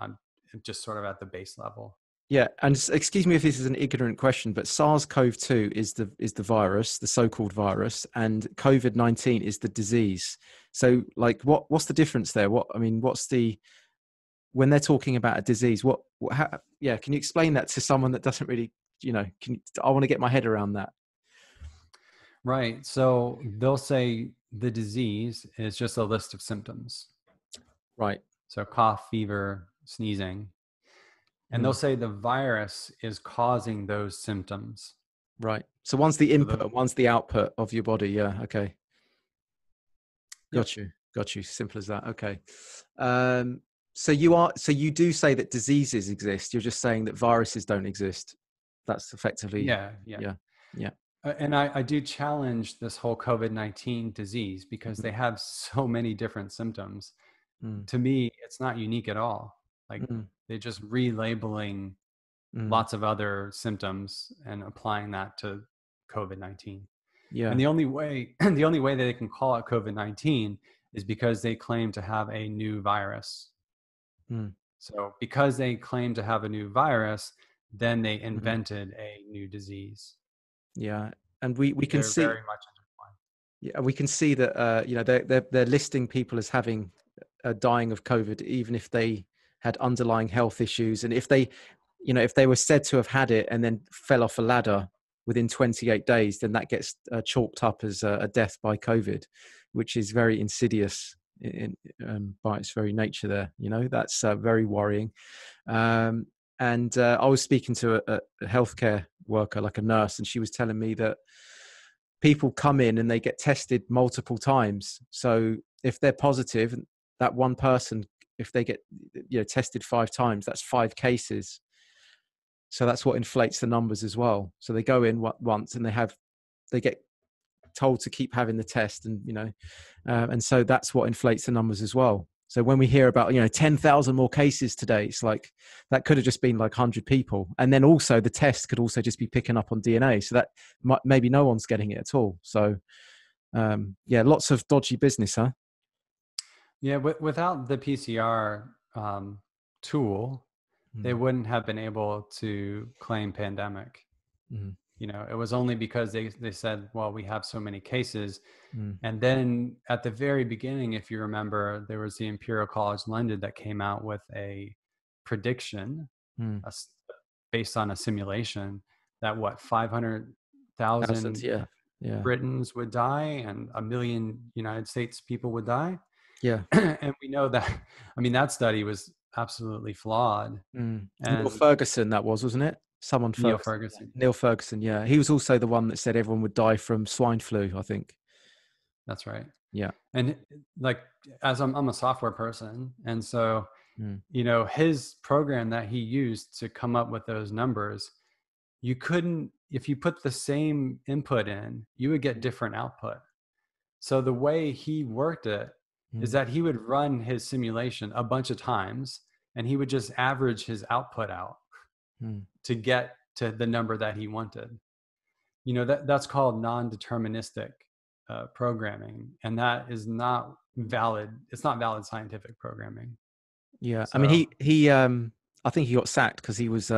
I'm just sort of at the base level. Yeah. And excuse me if this is an ignorant question, but SARS-CoV-2 is the virus, the so-called virus, and COVID-19 is the disease. So like, what's the difference there? When they're talking about a disease, how can you explain that to someone that doesn't really, I want to get my head around that. Right. So they'll say, the disease is just a list of symptoms. Right. So cough, fever, sneezing. And they'll say the virus is causing those symptoms. Right. So one's the input, one's the output of your body. Yeah. Okay. Got you. Simple as that. Okay. So you do say that diseases exist. You're just saying that viruses don't exist. That's effectively. Yeah. And I do challenge this whole COVID-19 disease because they have so many different symptoms. To me, it's not unique at all. Like they're just relabeling lots of other symptoms and applying that to COVID-19. Yeah. And the only way that they can call it COVID-19 is because they claim to have a new virus. So because they claim to have a new virus, then they invented a new disease. Yeah, and we can see very much intertwined. Yeah, we can see that they're listing people as having dying of COVID, even if they had underlying health issues, and if they were said to have had it and then fell off a ladder within 28 days, then that gets chalked up as a death by COVID, which is very insidious by its very nature. There, that's very worrying. And I was speaking to a healthcare worker, like a nurse, and she was telling me that people come in and they get tested multiple times. So if they're positive, that one person if they get tested 5 times, that's 5 cases. So that's what inflates the numbers as well. So they go in once and they get told to keep having the test, and and so that's what inflates the numbers as well. So when we hear about 10,000 more cases today, it's like that could have just been like 100 people, and then also the test could also just be picking up on DNA, so that maybe no one's getting it at all. So yeah, lots of dodgy business, huh? Yeah, without the PCR tool, they wouldn't have been able to claim pandemic. It was only because they said, well, we have so many cases. And then at the very beginning, if you remember, there was the Imperial College London that came out with a prediction based on a simulation that 500,000 Britons would die and 1 million United States people would die. Yeah. And we know that, that study was absolutely flawed. And Neil Ferguson, that wasn't it? Neil Ferguson, yeah. He was also the one that said everyone would die from swine flu, I think. That's right. Yeah. And as I'm a software person, and so, his program that he used to come up with those numbers, you couldn't, if you put the same input in, you would get different output. So the way he worked it is that he would run his simulation a bunch of times, and he would just average his output out to get to the number that he wanted. That's called non-deterministic programming, and that is not valid. It's not valid scientific programming. Yeah, so, he I think he got sacked because he was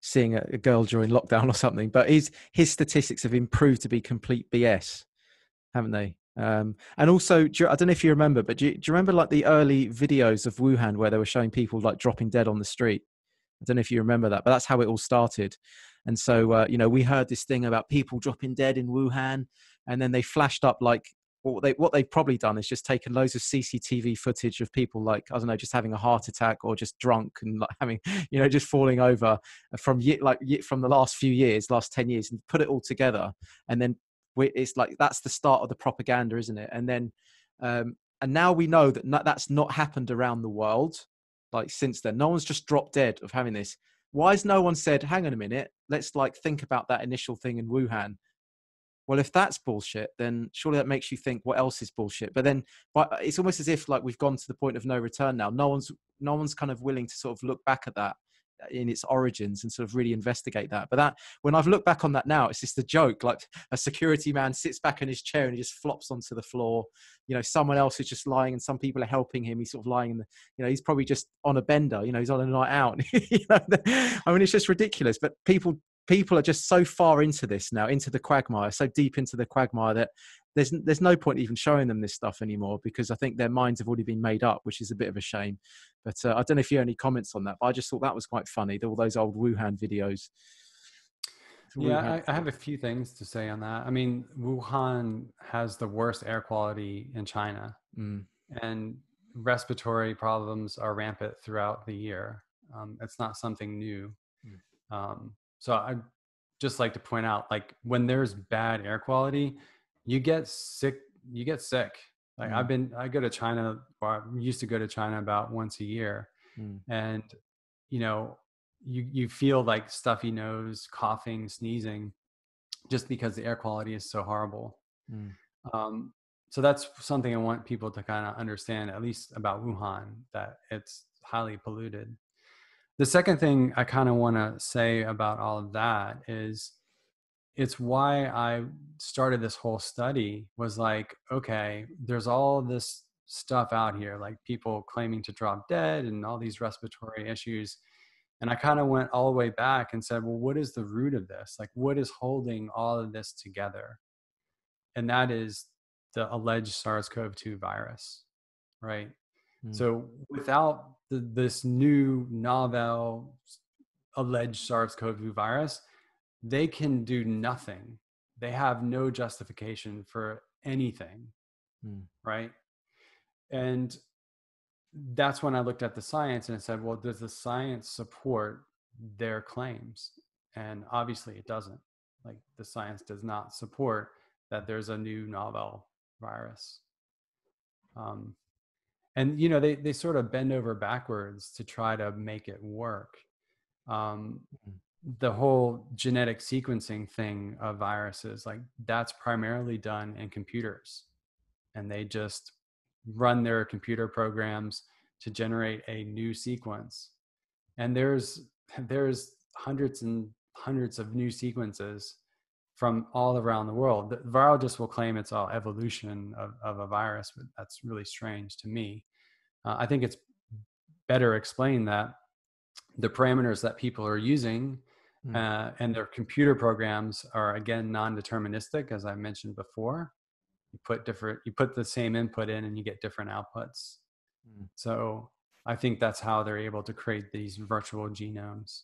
seeing a girl during lockdown or something. But his statistics have improved to be complete BS, haven't they? And also, I don't know if you remember, but do you remember the early videos of Wuhan where they were showing people dropping dead on the street? I don't know if you remember that, but that's how it all started. And so, we heard this thing about people dropping dead in Wuhan, and then they flashed up what they've probably done is just taken loads of CCTV footage of people just having a heart attack or just drunk and just falling over from the last 10 years, and put it all together. And then that's the start of the propaganda, isn't it? And then, and now we know that that's not happened around the world. Since then, no one's just dropped dead of having this. Why has no one said, hang on a minute, let's think about that initial thing in Wuhan? Well, if that's bullshit, then surely that makes you think what else is bullshit. But then it's almost as if we've gone to the point of no return now. No one's kind of willing to sort of look back at that in its origins and sort of really investigate that. But when I've looked back on that now, it's just a joke. A security man sits back in his chair and he just flops onto the floor. Someone else is just lying and some people are helping him. He's sort of lying in he's probably just on a bender. He's on a night out. It's just ridiculous. But people are just so far into this now, into the quagmire, so deep into the quagmire that there's no point even showing them this stuff anymore, because I think their minds have already been made up, which is a bit of a shame. But I don't know if you have any comments on that, but I just thought that was quite funny, all those old Wuhan videos. I have a few things to say on that. Wuhan has the worst air quality in China, and respiratory problems are rampant throughout the year. It's not something new. So I just like to point out, when there's bad air quality, you get sick. I go to China, or I used to go to China about once a year, and you feel stuffy nose, coughing, sneezing, just because the air quality is so horrible. So that's something I want people to kind of understand, at least about Wuhan, that it's highly polluted. The second thing I kind of want to say about all of that is, it's why I started this whole study, was okay, there's all this stuff out here, people claiming to drop dead and all these respiratory issues. And I kind of went all the way back and said, well, what is the root of this? What is holding all of this together? And that is the alleged SARS-CoV-2 virus, right? So without this new novel alleged SARS-CoV-2 virus, they can do nothing. They have no justification for anything, right? And that's when I looked at the science and I said, well, does the science support their claims? And obviously it doesn't. The science does not support that there's a new novel virus. And, you know, they sort of bend over backwards to try to make it work. The whole genetic sequencing thing of viruses, like, that's primarily done in computers, and they just run their computer programs to generate a new sequence. And there's hundreds and hundreds of new sequences from all around the world. The virologists will claim it's all evolution of a virus, but that's really strange to me. I think it's better explained that the parameters that people are using and their computer programs are, again, non-deterministic, as I mentioned before. You put the same input in and you get different outputs. So I think that's how they're able to create these virtual genomes.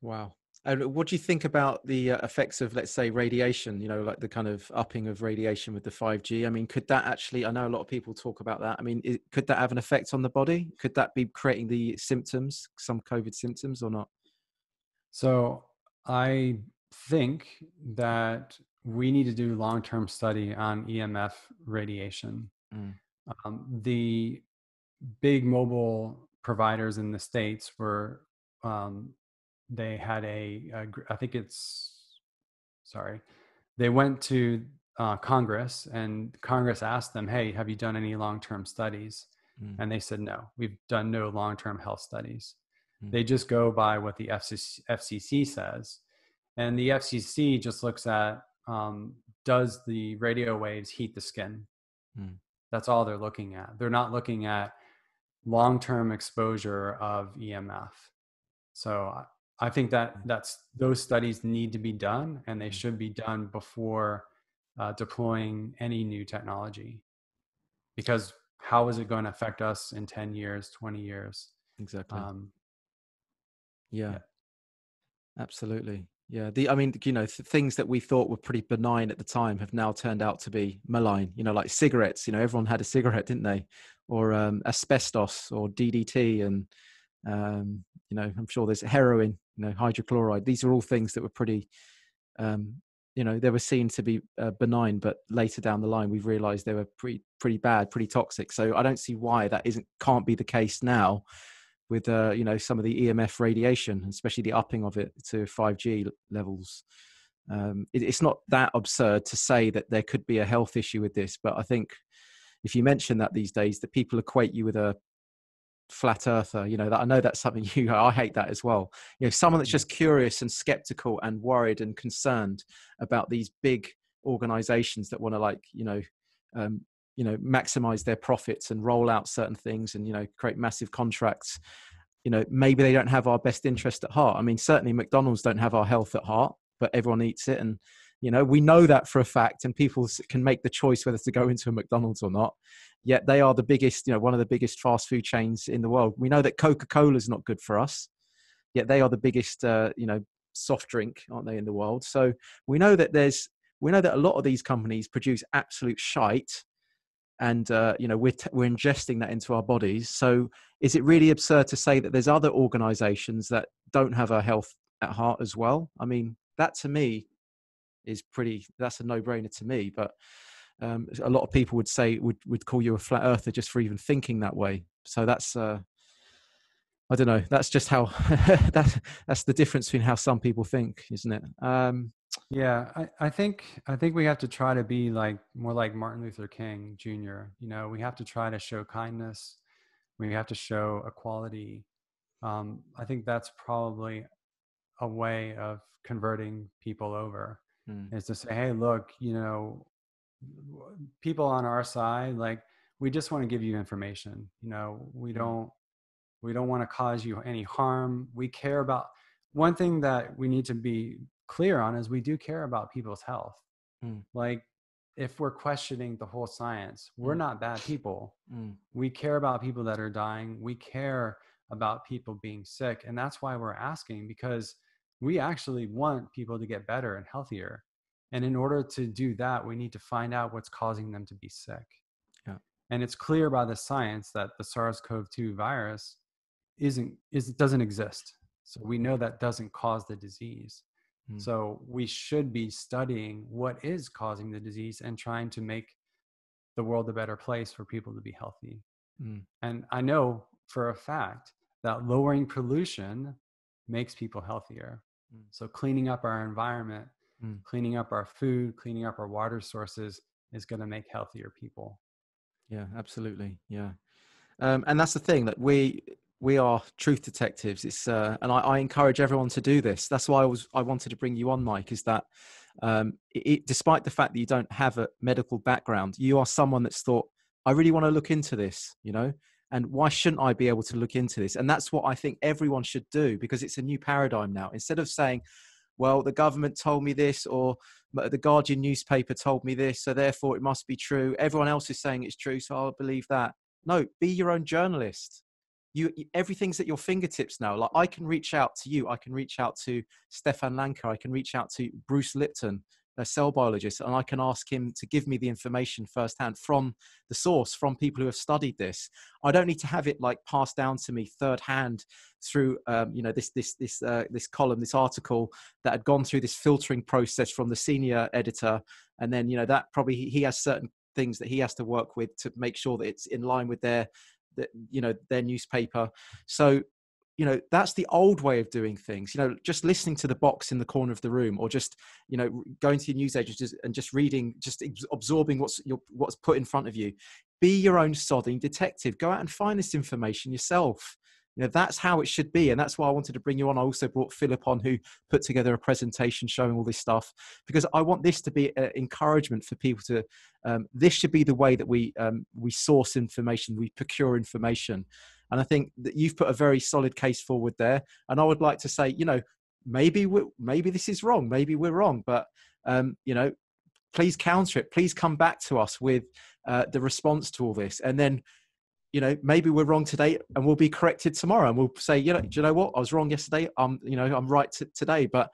Wow. And what do you think about the effects of, let's say, radiation, you know, like the kind of upping of radiation with the 5G? I mean, could that actually, I know a lot of people talk about that. I mean, could that have an effect on the body? Could that be creating the symptoms, some COVID symptoms, or not? So I think that we need to do long-term study on EMF radiation. The big mobile providers in the States were, they had they went to Congress, and Congress asked them, hey, have you done any long-term studies? And they said, no, we've done no long-term health studies. They just go by what the FCC says. And the FCC just looks at, does the radio waves heat the skin? That's all they're looking at. They're not looking at long-term exposure of EMF. So I think that those studies need to be done, and they should be done before deploying any new technology, because how is it going to affect us in 10 years, 20 years? Exactly. Yeah, absolutely. Yeah. I mean, you know, things that we thought were pretty benign at the time have now turned out to be malign, you know, like cigarettes, you know, everyone had a cigarette, didn't they? Or asbestos or DDT. And, you know, I'm sure there's heroin, you know, hydrochloride. These are all things that were pretty, you know, they were seen to be benign, but later down the line, we've realized they were pretty bad, pretty toxic. So I don't see why that can't be the case now with, you know, some of the EMF radiation, especially the upping of it to 5G levels. It's not that absurd to say that there could be a health issue with this, but I think if you mention that these days, that people equate you with a flat earther, you know, that I know that's something I hate that as well. You know, someone that's just curious and skeptical and worried and concerned about these big organizations that want to, like, you know, maximize their profits and roll out certain things and, you know, create massive contracts. You know, maybe they don't have our best interest at heart. I mean, certainly McDonald's don't have our health at heart, but everyone eats it. And, you know, we know that for a fact, and people can make the choice whether to go into a McDonald's or not. Yet they are the biggest, you know, one of the biggest fast food chains in the world. We know that Coca-Cola is not good for us, yet they are the biggest, you know, soft drink, aren't they, in the world. So we know that a lot of these companies produce absolute shite. And, you know, we're ingesting that into our bodies. So is it really absurd to say that there's other organizations that don't have our health at heart as well? I mean, that to me is that's a no-brainer to me. But a lot of people would say, would call you a flat earther just for even thinking that way. So that's, I don't know, that's just how, that's the difference between how some people think, isn't it? Yeah, I think we have to try to be more like Martin Luther King Jr. You know, we have to try to show kindness. We have to show equality. I think that's probably a way of converting people over, is to say, hey, look, you know, people on our side, like, we just want to give you information. You know, we don't want to cause you any harm. We care about one thing that we need to be clear on is we do care about people's health. Like, if we're questioning the whole science, we're not bad people. We care about people that are dying. We care about people being sick. And that's why we're asking, because we actually want people to get better and healthier. And in order to do that, we need to find out what's causing them to be sick. Yeah. And it's clear by the science that the SARS-CoV-2 virus doesn't exist. So we know that doesn't cause the disease. So we should be studying what is causing the disease and trying to make the world a better place for people to be healthy. And I know for a fact that lowering pollution makes people healthier. So cleaning up our environment, cleaning up our food, cleaning up our water sources is going to make healthier people. Yeah, absolutely. Yeah. And that's the thing that we are truth detectives. It's and I encourage everyone to do this. That's why I wanted to bring you on, Mike, is that despite the fact that you don't have a medical background, you are someone that's thought, I really want to look into this, you know, and why shouldn't I be able to look into this? And that's what I think everyone should do, because it's a new paradigm now. Instead of saying, well, the government told me this, or the Guardian newspaper told me this, so therefore it must be true. Everyone else is saying it's true, so I'll believe that. No, be your own journalist. Everything's at your fingertips now. Like, I can reach out to you. I can reach out to Stefan Lanka. I can reach out to Bruce Lipton, a cell biologist, and I can ask him to give me the information firsthand from the source, from people who have studied this. I don't need to have it like passed down to me third hand through, you know, this column, this article that had gone through this filtering process from the senior editor, and then, you know, that probably he has certain things that he has to work with to make sure that it's in line with their newspaper. So, you know, that's the old way of doing things, you know, just listening to the box in the corner of the room, or just, you know, going to your newsagents and just reading, just absorbing what's put in front of you. Be your own sodding detective. Go out and find this information yourself. You know, that's how it should be. And that's why I wanted to bring you on. I also brought Philip on, who put together a presentation showing all this stuff, because I want this to be an encouragement for people to, this should be the way that we source information, we procure information. And I think that you've put a very solid case forward there. And I would like to say, you know, maybe this is wrong. Maybe we're wrong, but, you know, please counter it. Please come back to us with the response to all this. And then, you know, maybe we're wrong today and we'll be corrected tomorrow, and we'll say, you know, do you know what? I was wrong yesterday. I'm right today. But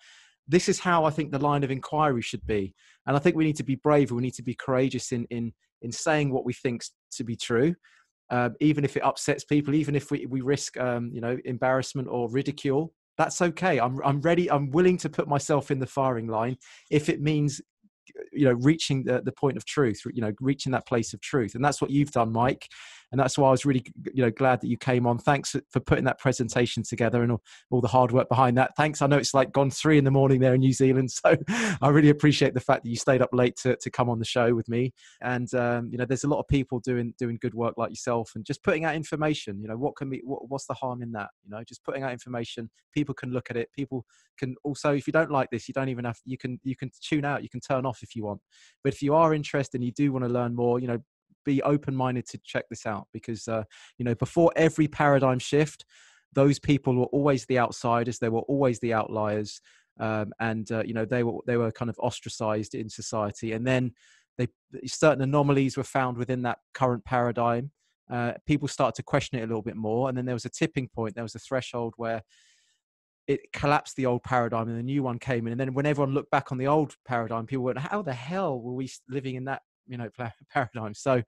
this is how I think the line of inquiry should be. And I think we need to be brave. We need to be courageous in saying what we think to be true, even if it upsets people, even if we risk, you know, embarrassment or ridicule. That's okay. I'm ready. I'm willing to put myself in the firing line if it means, you know, reaching the point of truth, you know, reaching that place of truth. And that's what you've done, Mike. And that's why I was really, you know, glad that you came on. Thanks for putting that presentation together and all the hard work behind that. Thanks. I know it's like gone 3 a.m. there in New Zealand. So I really appreciate the fact that you stayed up late to come on the show with me. And, you know, there's a lot of people doing good work like yourself, and just putting out information, you know, what's the harm in that? You know, just putting out information, people can look at it. People can also, if you don't like this, you don't even have, you can tune out, you can turn off if you want. But if you are interested and you do want to learn more, you know, be open-minded to check this out, because, you know, before every paradigm shift, those people were always the outsiders. They were always the outliers. You know, they were kind of ostracized in society. And then certain anomalies were found within that current paradigm. People started to question it a little bit more. And then there was a tipping point. There was a threshold where it collapsed the old paradigm and the new one came in. And then when everyone looked back on the old paradigm, people went, how the hell were we living in that, you know, paradigm? So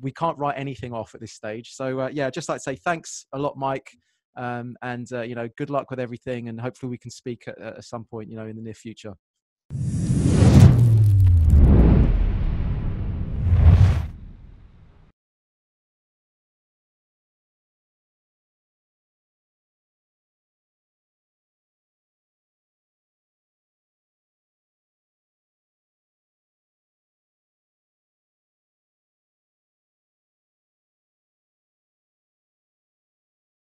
we can't write anything off at this stage. So yeah, just like to say thanks a lot, Mike, and you know, good luck with everything, and hopefully we can speak at some point, you know, in the near future.